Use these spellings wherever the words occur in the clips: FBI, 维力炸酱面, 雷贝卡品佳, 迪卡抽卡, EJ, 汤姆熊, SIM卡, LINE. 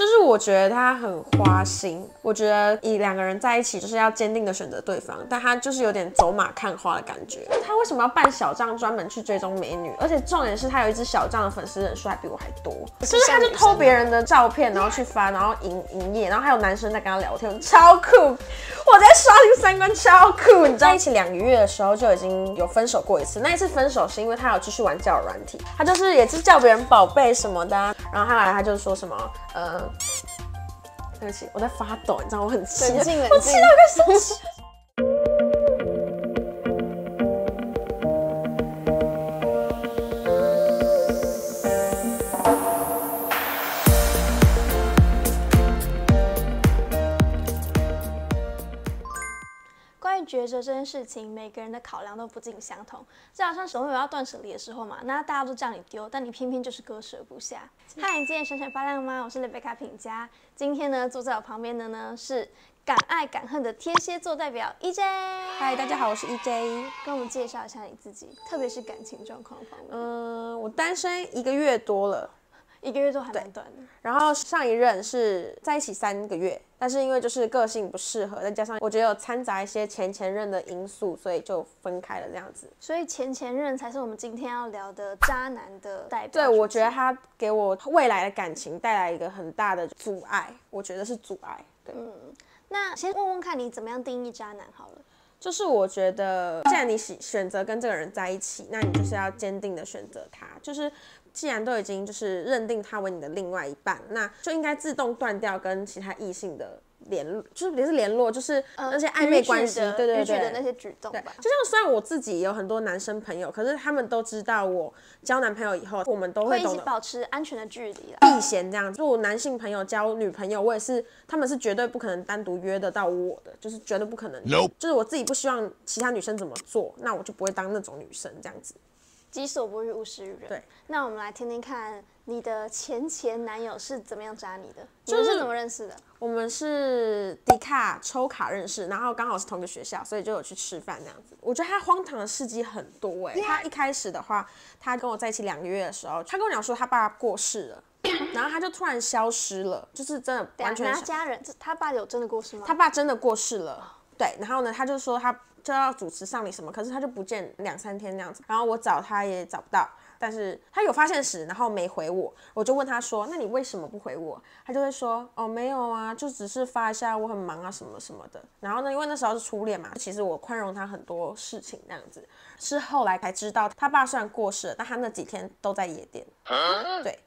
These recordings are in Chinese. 就是我觉得他很花心，我觉得以两个人在一起就是要坚定的选择对方，但他就是有点走马看花的感觉。他为什么要办小账专门去追踪美女？而且重点是他有一只小账的粉丝人数还比我还多，就是他就偷别人的照片然后去发，然后营业，然后还有男生在跟他聊天，超酷！我在刷新三观，超酷！你知道在一起2个月的时候就已经有分手过一次，那一次分手是因为他有继续玩交友软体，他就是也是叫别人宝贝什么的、啊，然后后来他就说什么对不起，我在发抖，你知道我很气，我气到快生气。抉择这件事情，每个人的考量都不尽相同。就好像手有要断舍离的时候嘛，那大家都叫你丢，但你偏偏就是割舍不下。嗨，你今天闪闪发亮吗？我是雷贝卡品佳。今天呢，坐在我旁边的呢是敢爱敢恨的天蝎座代表 EJ。嗨，大家好，我是 EJ。跟我们介绍一下你自己，特别是感情状况方面。我单身1个月多了。1个月都还蛮短的，然后上一任是在一起3个月，但是因为就是个性不适合，再加上我觉得有掺杂一些前任的因素，所以就分开了这样子。所以前任才是我们今天要聊的渣男的代表。对，我觉得他给我未来的感情带来一个很大的阻碍，我觉得是阻碍。对，那先问问看你怎么样定义渣男好了。就是我觉得，既然你选择跟这个人在一起，那你就是要坚定的选择他。就是既然都已经就是认定他为你的另外一半，那就应该自动断掉跟其他异性的联络，就是那些暧昧关系，对对对的那些举动吧。就像虽然我自己有很多男生朋友，可是他们都知道我交男朋友以后，我们都会懂得一起保持安全的距离，避嫌这样子。就我男性朋友交女朋友，我也是，他们是绝对不可能单独约得到我的，就是绝对不可能。就是我自己不希望其他女生怎么做，那我就不会当那种女生这样子。己所不欲，勿施于人。对，那我们来听听看你的前男友是怎么样渣你的？你们是怎么认识的？我们是迪卡抽卡认识，然后刚好是同个学校，所以就有去吃饭这样子。我觉得他荒唐的事迹很多哎、欸。他一开始的话，他跟我在一起2个月的时候，他跟我讲说他爸爸过世了。然后他就突然消失了，就是真的完全。他家人，他爸有真的过世吗？他爸真的过世了。对，然后呢，他就说他就要主持丧礼什么，可是他就不见2、3天那样子，然后我找他也找不到，但是他有发现时，然后没回我，我就问他说，那你为什么不回我？他就会说，哦没有啊，就只是发一下我很忙啊什么什么的。然后呢，因为那时候是初恋嘛，其实我宽容他很多事情那样子。是后来才知道，他爸虽然过世了，但他那几天都在夜店。对。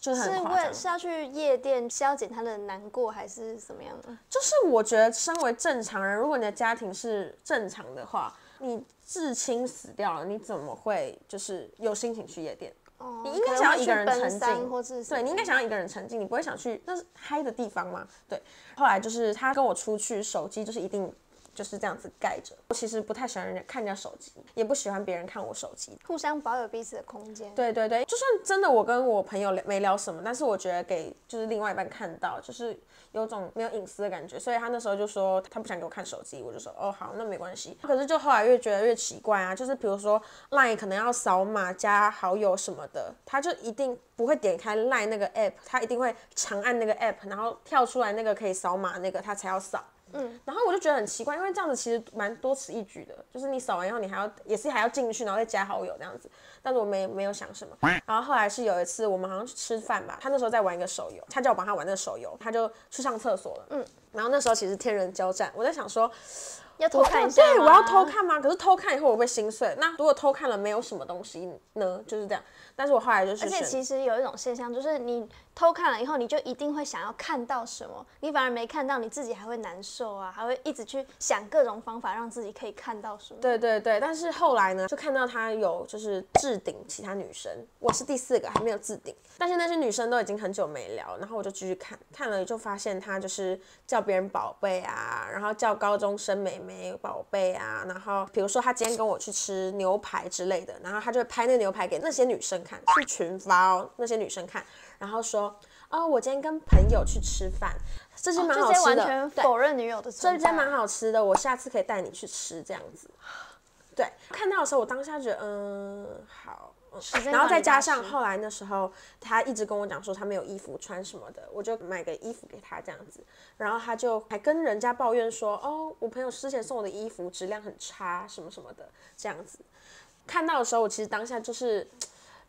是要去夜店消减他的难过还是怎么样的？就是我觉得身为正常人，如果你的家庭是正常的话，你至亲死掉了，你怎么会就是有心情去夜店？哦、你应该想要一个人沉浸，对，你应该想要一个人沉浸，你不会想去那是嗨的地方吗？对。后来就是他跟我出去，手机就是一定。就是这样子盖着。我其实不太喜欢人家看人家手机，也不喜欢别人看我手机，互相保有彼此的空间。对对对，就算真的我跟我朋友没聊什么，但是我觉得给就是另外一半看到，就是有种没有隐私的感觉。所以他那时候就说他不想给我看手机，我就说哦好，那没关系。可是就后来越觉得越奇怪啊，就是比如说 LINE 可能要扫码加好友什么的，他就一定不会点开 LINE 那个 app， 他一定会长按那个 app， 然后跳出来那个可以扫码那个他才要扫。然后我就觉得很奇怪，因为这样子其实蛮多此一举的，就是你扫完以后，你还要进去，然后再加好友这样子。但是我没有想什么。然后后来是有一次我们好像去吃饭吧，他那时候在玩一个手游，他叫我帮他玩那个手游，他就去上厕所了。然后那时候其实天人交战，我在想说。要偷看一下，对，我要偷看吗？可是偷看以后我会心碎。那如果偷看了没有什么东西呢？就是这样。但是我后来就是，而且其实有一种现象，就是你偷看了以后，你就一定会想要看到什么，你反而没看到，你自己还会难受啊，还会一直去想各种方法让自己可以看到什么。对对对。但是后来呢，就看到他有就是置顶其他女生，我是第4个还没有置顶，但是那些女生都已经很久没聊，然后我就继续看，看了就发现他就是叫别人宝贝啊，然后叫高中生妹妹宝贝啊，然后比如说他今天跟我去吃牛排之类的，然后他就会拍那牛排给那些女生看，是群发哦，那些女生看，然后说哦，我今天跟朋友去吃饭，这间蛮好吃的，哦、完全否认女友的存在，这间蛮好吃的，我下次可以带你去吃这样子。对，看到的时候我当下觉得好。然后再加上后来那时候他一直跟我讲说他没有衣服穿什么的，我就买个衣服给他这样子，然后他就还跟人家抱怨说，哦，我朋友之前送我的衣服质量很差什么什么的这样子。看到的时候我其实当下就是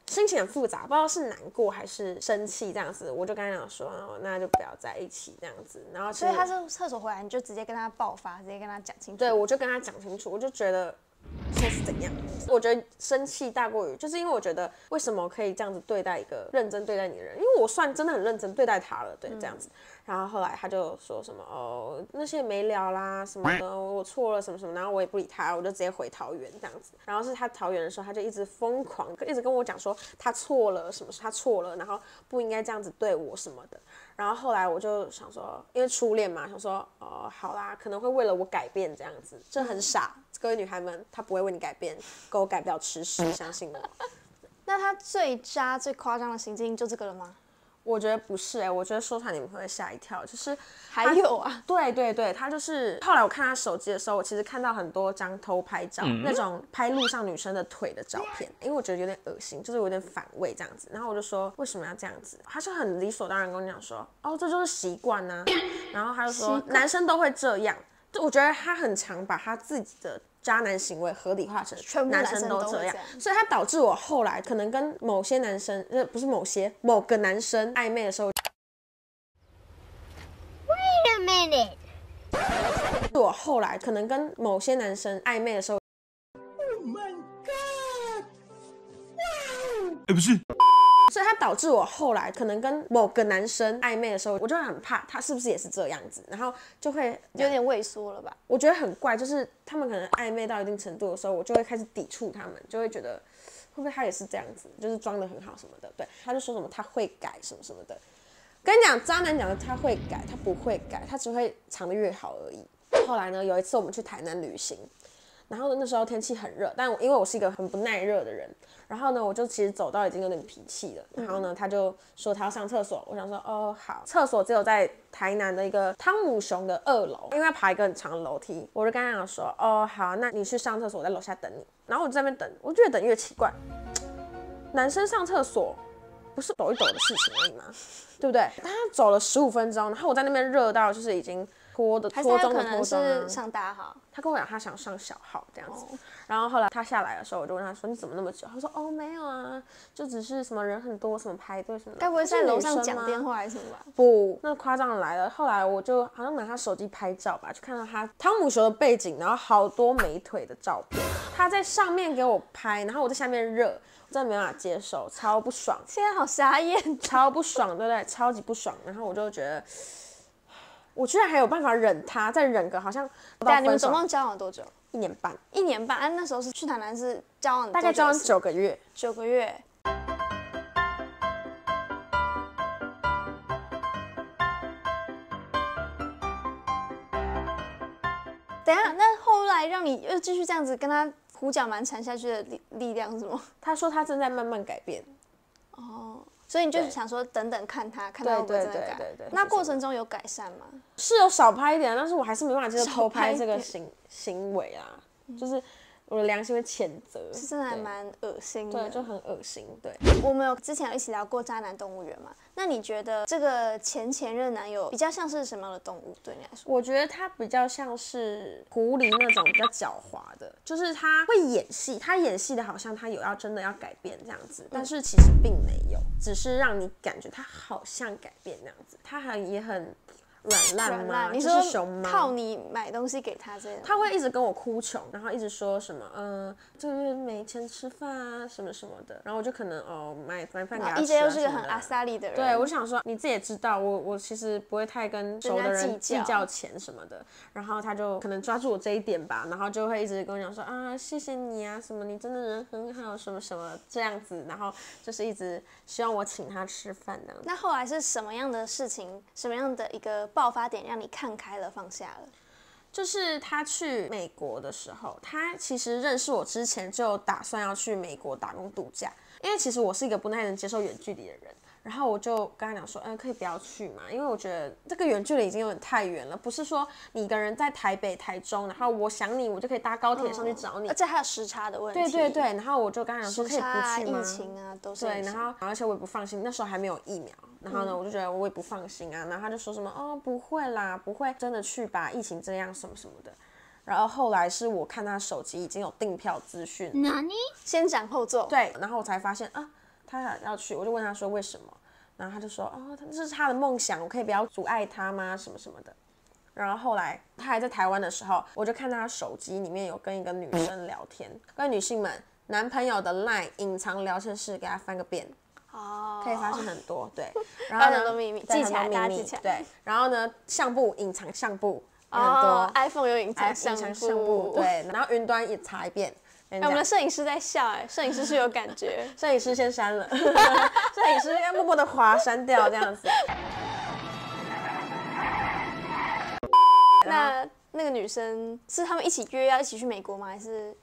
心情很复杂，不知道是难过还是生气这样子，我就跟他讲说，哦，那就不要在一起这样子。然后所以他是厕所回来你就直接跟他爆发，直接跟他讲清楚。对，我就跟他讲清楚，我就觉得这是怎样？我觉得生气大过于，就是因为我觉得为什么可以这样子对待一个认真对待你的人？因为我算真的很认真对待他了，对，这样子。然后后来他就说什么哦，那些没聊啦什么的，我错了什么什么，然后我也不理他，我就直接回桃园这样子。然后是他桃园的时候，他就一直疯狂，一直跟我讲说他错了什么，他错了，然后不应该这样子对我什么的。然后后来我就想说，因为初恋嘛，想说哦，好啦，可能会为了我改变这样子，这很傻。各位女孩们，他不会为你改变，狗改不了吃屎，相信我。那他最渣、最夸张的行径就这个了吗？我觉得不是欸，我觉得说出来你们会吓一跳，就是还有啊，对对对，他就是后来我看他手机的时候，我其实看到很多张偷拍照，那种拍路上女生的腿的照片，因为我觉得有点恶心，就是有点反胃这样子。然后我就说为什么要这样子？他就很理所当然跟我讲说，哦，这就是习惯啊。然后他就说男生都会这样，我觉得他很常把他自己的渣男行为合理化成男生都这样，所以他导致我后来可能跟某些男生，不是某些，某个男生暧昧的时候， Wait a minute， 我后来可能跟某些男生暧昧的时候 ，Oh my God， wow， 不是。所以他导致我后来可能跟某个男生暧昧的时候，我就很怕他是不是也是这样子，然后就会有点畏缩了吧。我觉得很怪，就是他们可能暧昧到一定程度的时候，我就会开始抵触他们，就会觉得会不会他也是这样子，就是装得很好什么的。对，他就说什么他会改什么什么的。跟你讲，渣男讲的他会改，他不会改，他只会藏得越好而已。后来呢，有一次我们去台南旅行。然后呢，那时候天气很热，但因为我是一个很不耐热的人，然后呢，我就其实走到已经有点脾气了。然后呢，他就说他要上厕所，我想说哦好，厕所只有在台南的一个汤姆熊的2楼，因为要爬一个很长的楼梯，我就跟他讲说哦好，那你去上厕所，我在楼下等你。然后我就在那边等，我越等越奇怪，男生上厕所不是抖一抖的事情而已吗？对不对？他走了15分钟，然后我在那边热到就是已经。还是他可能是上大号，他跟我讲他想上小号这样子，然后后来他下来的时候，我就问他说你怎么那么久？他说哦没有啊，就只是什么人很多，什么排队什么的。该不会在楼上讲电话还是什么吧？不，那夸张来了。后来我就好像拿他手机拍照吧，就看到他汤姆熊的背景，然后好多美腿的照片，他在上面给我拍，然后我在下面热。真的没办法接受，超不爽。现在好傻眼，超不爽，对不对？超级不爽。然后我就觉得。我居然还有办法忍他，再忍个好像。对啊，你们总共交往多久？1年半。1年半，啊，那时候是去台南是交往，大概交往9个月。9个月。等一下，那后来让你又继续这样子跟他胡搅蛮缠下去的力量是什么？他说他正在慢慢改变。哦。所以你就想说等等看他，看他会不会真的改？对。那过程中有改善吗？是有少拍一点，但是我还是没办法接受偷拍这个行为啊，就是我的良心会谴责。是真的还蛮恶心的。对，就很恶心。对。我们有之前有一起聊过渣男动物园嘛？那你觉得这个前任男友比较像是什么样的动物？对你来说？我觉得他比较像是狐狸那种比较狡猾的，就是他会演戏，他演戏的好像他有要真的要改变这样子，但是其实并没有。只是让你感觉他好像改变那样子，他也很软烂吗？你说熊猫靠你买东西给他这样，他会一直跟我哭穷，然后一直说什么这个月没钱吃饭啊什么什么的，然后我就可能哦买饭给他吃啊。EJ 又是个很阿萨利的人，对，我想说你自己也知道，我其实不会太跟熟的人计较钱什么的，然后他就可能抓住我这一点吧，然后就会一直跟我讲说啊谢谢你啊什么你真的人很好什么什么这样子，然后就是一直希望我请他吃饭这样子。那后来是什么样的事情，什么样的一个爆发点让你看开了放下了？就是他去美国的时候，他其实认识我之前就打算要去美国打工度假，因为其实我是一个不太能接受远距离的人，然后我就跟他讲说，可以不要去嘛，因为我觉得这个远距离已经有点太远了，不是说你一个人在台北、台中，然后我想你，我就可以搭高铁上去找你，而且还有时差的问题。对对对，然后我就跟他讲说，可以不去吗？疫情啊，都是对，然后而且我也不放心，那时候还没有疫苗，然后呢，我就觉得我也不放心啊，然后他就说什么哦，不会啦，不会真的去吧，疫情这样什么什么的。然后后来是我看他手机已经有订票资讯，先斩后奏。对，然后我才发现啊，他要去，我就问他说为什么，然后他就说哦，这是他的梦想，我可以不要阻碍他吗？什么什么的。然后后来他还在台湾的时候，我就看他手机里面有跟一个女生聊天，各位女性们，男朋友的 LINE 隐藏聊天室给他翻个遍。哦，可以发现很多对，然后呢，很多秘密，记起来，大家记起来。对，然后呢，相簿隐藏相簿。哦 ，iPhone 有隐藏相簿，对，然后云端也查一遍。我们的摄影师在笑，摄影师是有感觉，摄影师先删了，摄影师要默默的滑删掉这样子。那个女生是他们一起约要一起去美国吗？还是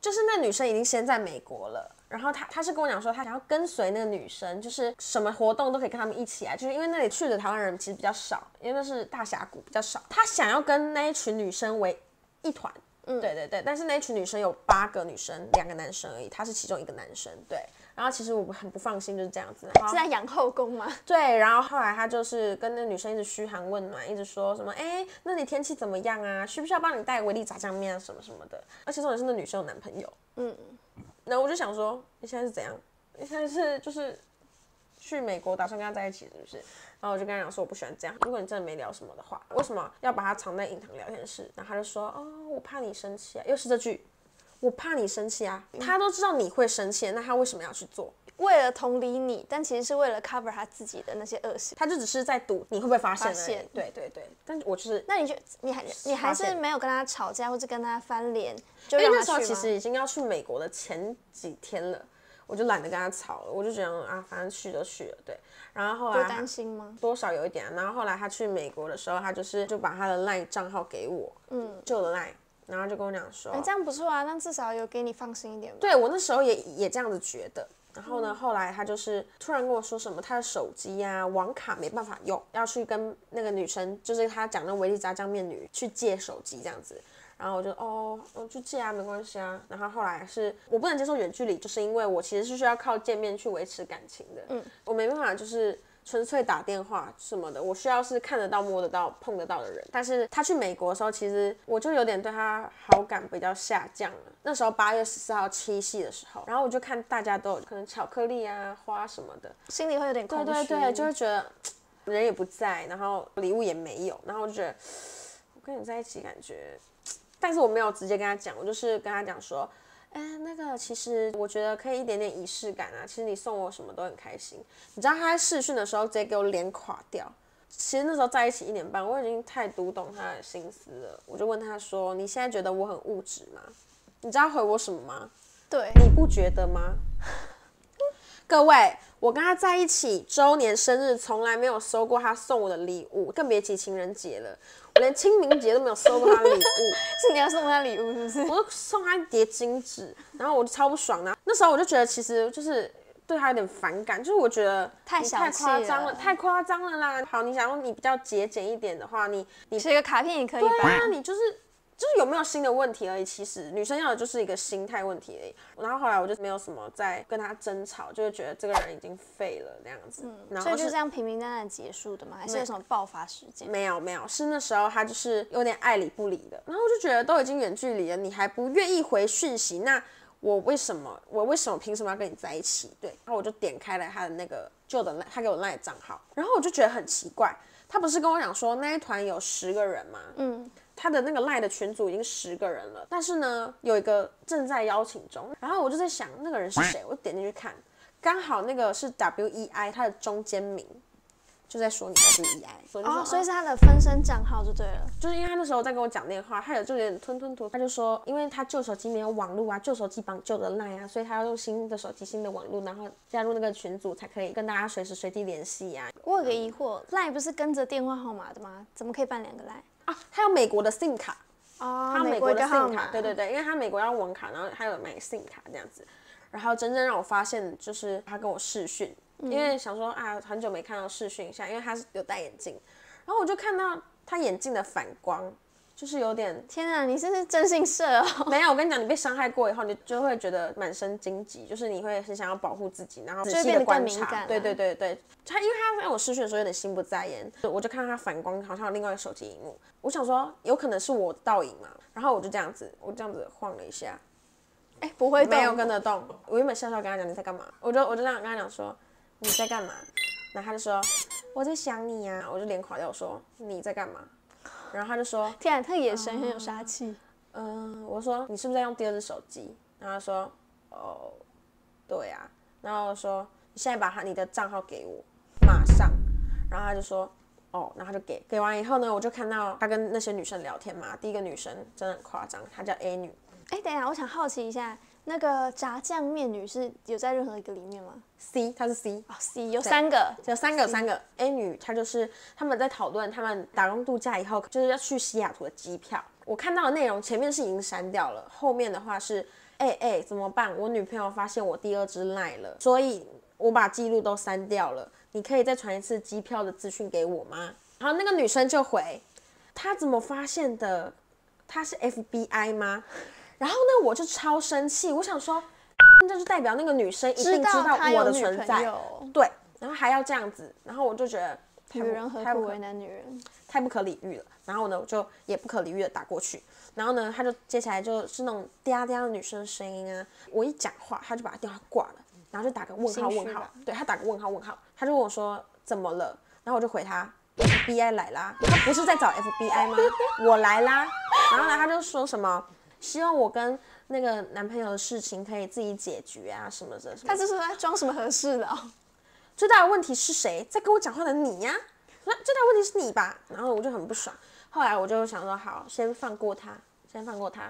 就是那女生已经先在美国了？然后他是跟我讲说，他想要跟随那个女生，就是什么活动都可以跟他们一起来，就是因为那里去的台湾人其实比较少，因为那是大峡谷比较少。他想要跟那一群女生为一团，对对对。但是那一群女生有8个女生，2个男生而已，他是其中一个男生，对。然后其实我很不放心，就是这样子。是在养后宫吗？对。然后后来他就是跟那女生一直嘘寒问暖，一直说什么，哎，那你天气怎么样啊？需不需要帮你带维力炸酱面啊什么什么的？而且重点是那女生有男朋友，然后我就想说，你现在是怎样？你现在是就是去美国打算跟他在一起是不是？然后我就跟他讲说，我不喜欢这样。如果你真的没聊什么的话，为什么要把他藏在隐藏聊天室？然后他就说，哦，我怕你生气啊，又是这句，我怕你生气啊。他都知道你会生气，那他为什么要去做？为了同理你，但其实是为了 cover 他自己的那些恶习。他就只是在赌你会不会发现而已。对对对，但我就是，那你还是没有跟他吵架，或者跟他翻脸，就让他去吗？因为那时候其实已经要去美国的前几天了，我就懒得跟他吵了，我就觉得啊，反正去就去了，对。然后后来多担心吗？多少有一点啊。然后后来他去美国的时候，他就把他的 LINE 账号给我，旧的 LINE。然后就跟我讲说，这样不错啊，那至少有给你放心一点吧。对，我那时候也这样子觉得。然后呢，后来他就是突然跟我说什么，他的手机啊网卡没办法用，要去跟那个女生，就是他讲的维力炸酱面女去借手机这样子。然后我就我去借啊，没关系啊。然后后来是我不能接受远距离，就是因为我其实是需要靠见面去维持感情的。我没办法就是纯粹打电话什么的，我需要是看得到、摸得到、碰得到的人。但是他去美国的时候，其实我就有点对他好感比较下降了。那时候8月14号七夕的时候，然后我就看大家都有可能巧克力啊、花什么的，心里会有点空虚。对对对，就会觉得人也不在，然后礼物也没有，然后我就觉得我跟你在一起感觉，但是我没有直接跟他讲，我就是跟他讲说，那个其实我觉得可以一点点仪式感啊，其实你送我什么都很开心。你知道他在视讯的时候直接给我脸垮掉。其实那时候在一起1年半，我已经太读懂他的心思了。我就问他说，你现在觉得我很物质吗？你知道他回我什么吗？对，你不觉得吗？各位，我跟他在一起周年生日从来没有收过他送我的礼物，更别提情人节了。我连清明节都没有收过他礼物。是你要送他礼物是不是？我就送他一叠金纸，然后我就超不爽的。那时候我就觉得其实就是对他有点反感，就是我觉得太夸张了，太夸张了啦。好，你想要你比较节俭一点的话，你写个卡片也可以吧？对啊，你就是有没有新的问题而已，其实女生要的就是一个心态问题而已。然后后来我就没有什么再跟他争吵，就是觉得这个人已经废了那样子。然后所以就这样平平淡淡结束的吗？还是有什么爆发事件？没有没有，是那时候他就是有点爱理不理的。然后我就觉得都已经远距离了，你还不愿意回讯息，那我为什么凭什么要跟你在一起？对，然后我就点开了他的那个旧的他给我 LINE 的账号，然后我就觉得很奇怪，他不是跟我讲说那一团有10个人吗？他的那个 LINE 的群组已经10个人了，但是呢，有一个正在邀请中。然后我就在想，那个人是谁？我点进去看，刚好那个是 WEI， 他的中间名就在说你 WEI。哦，所以是他的分身账号就对了。就是因为他那时候在跟我讲电话，他有就有点吞吞吐，他就说，因为他旧手机没有网络啊，旧手机绑旧的 LINE 啊，所以他要用新的手机、新的网络，然后加入那个群组才可以跟大家随时随地联系啊。我有个疑惑， LINE 不是跟着电话号码的吗？怎么可以办2个 LINE？啊，他有美国的 SIM 卡，他有美国的 SIM 卡，对对对，因为他美国要网卡，然后还有买 SIM 卡这样子。然后真正让我发现，就是他跟我视讯，因为想说啊，很久没看到视讯一下，因为他是有戴眼镜，然后我就看到他眼镜的反光，就是有点天啊，你是真性色哦！没有，我跟你讲，你被伤害过以后，你就会觉得满身荆棘，就是你会很想要保护自己，然后仔细的观察。啊、对对对对，他因为他在我视讯的时候有点心不在焉，我就看到他反光，好像有另外一个手机屏幕，我想说有可能是我倒影嘛，然后我就这样子晃了一下。哎、欸，不会动，没有跟得动。我原本笑笑跟他讲你在干嘛，我就这样跟他讲说你在干嘛，然后他就说我在想你啊，我就脸垮掉，我说你在干嘛，然后他就说天啊，他眼神很有杀气。嗯，我说你是不是在用第二只手机？然后他说哦，对啊。然后我说你现在把你的账号给我，马上。然后他就说哦，然后他就给完以后呢，我就看到他跟那些女生聊天嘛。第一个女生真的很夸张，她叫 A 女。哎，等一下，我想好奇一下，那个炸酱面女是有在任何一个里面吗 ？C， 她是 C， 哦 ，C 有三个 A 女，她就是他们在讨论他们打工度假以后就是要去西雅图的机票。我看到的内容前面是已经删掉了，后面的话是哎怎么办？我女朋友发现我第二支 LINE 了，所以我把记录都删掉了。你可以再传一次机票的资讯给我吗？然后那个女生就回，她怎么发现的？她是 FBI 吗？然后呢，我就超生气，我想说，那就代表那个女生一定知道我的存在，对，然后还要这样子，然后我就觉得女人何苦为难女人，太不可理喻了。然后呢，我就也不可理喻的打过去，然后呢，他就接下来就是那种嗲嗲的女生的声音啊，我一讲话，他就把电话挂了，然后就打个问号问号，对他打个问号问号，他就问我说怎么了，然后我就回他。FBI 来啦，他不是在找 FBI 吗？我来啦。然后呢，他就说什么希望我跟那个男朋友的事情可以自己解决啊什么的。他这是在装什么合适的哦？最大的问题是谁在跟我讲话的你呀、啊？那最大的问题是你吧？然后我就很不爽。后来我就想说，好，先放过他，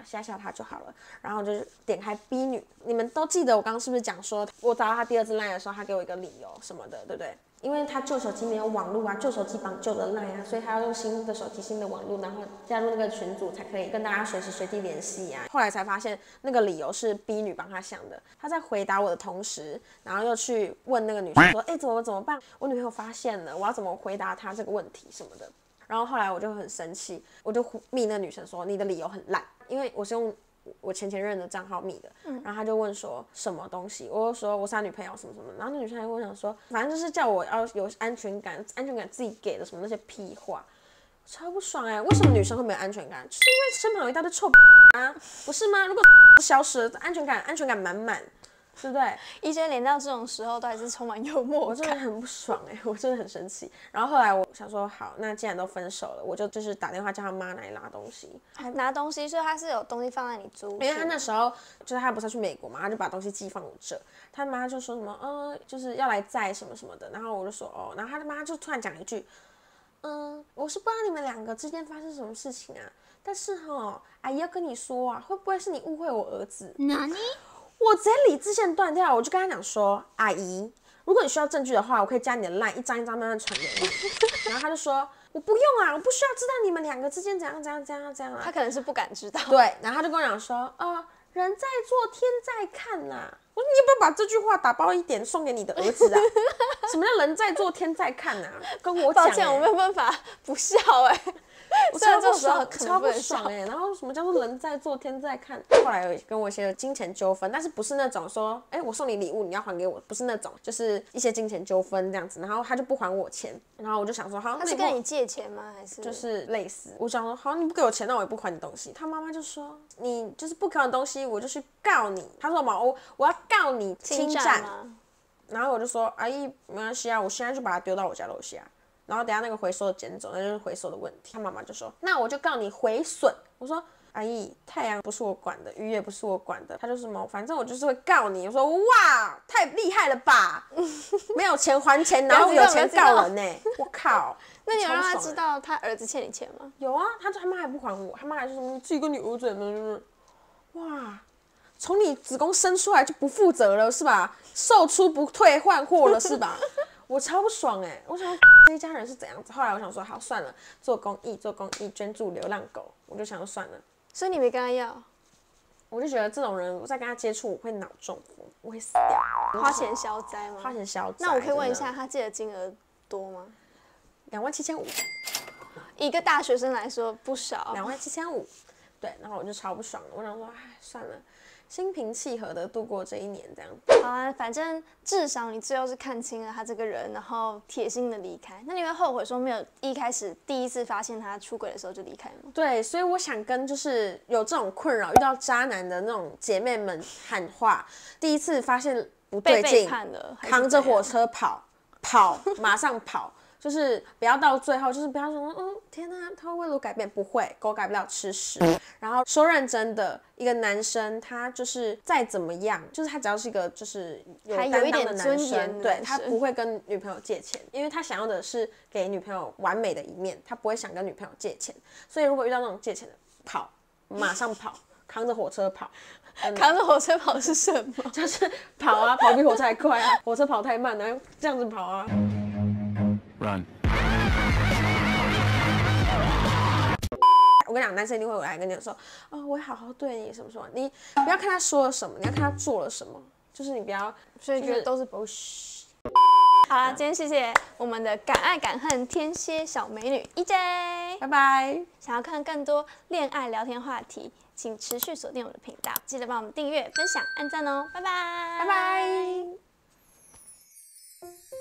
吓吓他就好了。然后就是点开 B 女，你们都记得我刚刚是不是讲说，我找到他第二次 LINE 的时候，他给我一个理由什么的，对不对？因为他旧手机没有网络啊，旧手机绑旧的 LINE 啊，所以他要用新的手机、新的网络，然后加入那个群组才可以跟大家随时随地联系啊。后来才发现那个理由是 B 女帮他想的。他在回答我的同时，然后又去问那个女生说：“哎，怎么办？我女朋友发现了，我要怎么回答她这个问题什么的。”然后后来我就很生气，我就密那女生说：“你的理由很烂，因为我是用。”我前任的账号密的，然后他就问说什么东西，我就说我是他女朋友什么什么，然后那女生还跟我讲说，反正就是叫我要有安全感自己给的什么那些屁话，超不爽哎、欸！为什么女生会没有安全感？就是因为身旁有一大堆臭啊，不是吗？如果消失了，安全感满满，对不对？EJ连到这种时候都还是充满幽默，我真的很不爽哎、欸，我真的很生气。然后后来我想说，好，那既然都分手了，我就是打电话叫他妈来拿东西，拿东西，所以他是有东西放在你租，因为他那时候就是他不是去美国嘛，他就把东西寄放我这，他妈就说什么，就是要来载什么什么的，然后我就说哦，然后他妈就突然讲一句，我是不知道你们两个之间发生什么事情啊，但是阿姨要跟你说啊，会不会是你误会我儿子？哪里？我直接理智线断掉，我就跟他讲说，阿姨，如果你需要证据的话，我可以加你的 LINE 一张一张慢慢传给你。然后他就说，我不用啊，我不需要知道你们两个之间怎样啊。他可能是不敢知道。对，然后他就跟我讲说，人在做天在看啦。我说你要不要把这句话打包一点送给你的儿子啊？什么叫人在做天在看啊？跟我讲、欸。抱歉，我没有办法不笑哎、欸。我超不爽哎、欸！然后什么叫做人在做天在看？后来有跟我一些金钱纠纷，但是不是那种说，哎，我送你礼物你要还给我，不是那种，就是一些金钱纠纷这样子。然后他就不还我钱，然后我就想说，好，他是跟你借钱吗？还是就是类似？我想说，好，你不给我钱，那我也不还你东西。他妈妈就说，你就是不给我东西，我就去告你。他说嘛，我要告你侵占。然后我就说，阿姨没关系啊，我现在就把它丢到我家楼下。然后等一下那个回收的捡走，那就是回收的问题。他妈妈就说：“那我就告你毁损。”我说：“阿姨，太阳不是我管的，雨也不是我管的。”他就什么，反正我就是会告你。我说：“哇，太厉害了吧！没有钱还钱，然后有钱告人呢、欸！我靠！”那你有让他知道他儿子欠你钱吗？有啊，他妈还不还我，他妈还说你自己跟你儿子呢，哇，从你子宫生出来就不负责了是吧？售出不退换货了是吧？我超不爽哎、欸！我想这一家人是怎样子？后来我想说，好算了，做公益，捐助流浪狗，我就想说算了。所以你没跟他要？我就觉得这种人，我再跟他接触，我会脑中风，我会死掉。花钱消灾吗？花钱消灾。那我可以问一下，他借的金额多吗？27500，一个大学生来说不少。27500，对。然后我就超不爽了，我想说，哎，算了。 心平气和的度过这一年，这样。好啊，反正至少你最后是看清了他这个人，然后铁心的离开。那你会后悔说没有一开始第一次发现他出轨的时候就离开吗？对，所以我想跟就是有这种困扰遇到渣男的那种姐妹们喊话：第一次发现不对劲，扛着火车跑，马上跑。就是不要到最后，就是不要说，嗯，天哪，他会为我改变，不会，狗改不了吃屎。然后说认真的，一个男生他就是再怎么样，就是他只要是一个就是有担当的男生，对他不会跟女朋友借钱，因为他想要的是给女朋友完美的一面，他不会想跟女朋友借钱。所以如果遇到那种借钱的，跑，马上跑，扛着火车跑。 扛着火车跑是什么？就是跑啊，跑比火车还快啊，火车跑太慢了，这样子跑啊。 Run。我跟你讲，男生一定会回来跟你说，哦，我会好好对你什么什么。你不要看他说了什么，你要看他做了什么，就是你不要，所以觉得都是不是。好啦，今天谢谢我们的敢爱敢恨天蝎小美女 EJ， 拜拜。想要看更多恋爱聊天话题，请持续锁定我的频道，记得帮我们订阅、分享、按赞哦，拜拜，拜拜。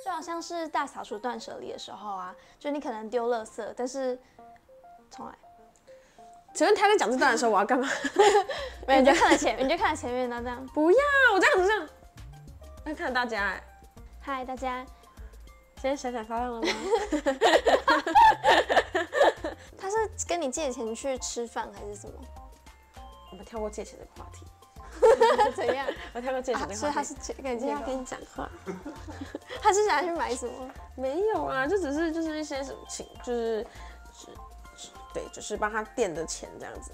就好像是大扫除断舍离的时候啊，就你可能丢垃圾，但是从来，请问他在讲这段的时候，我要干嘛？没有，你就看了前面那这样。不要，我这样，要看大家哎。嗨，大家，今天闪闪发亮了吗？他是跟你借钱去吃饭还是什么？我们跳过借钱的话题。 怎样？我跳过借钱的话题，所以他是感觉要跟你讲话。他是想要去买什么？没有啊，就只是就是一些什么情，就是对，就是帮他垫的钱这样子。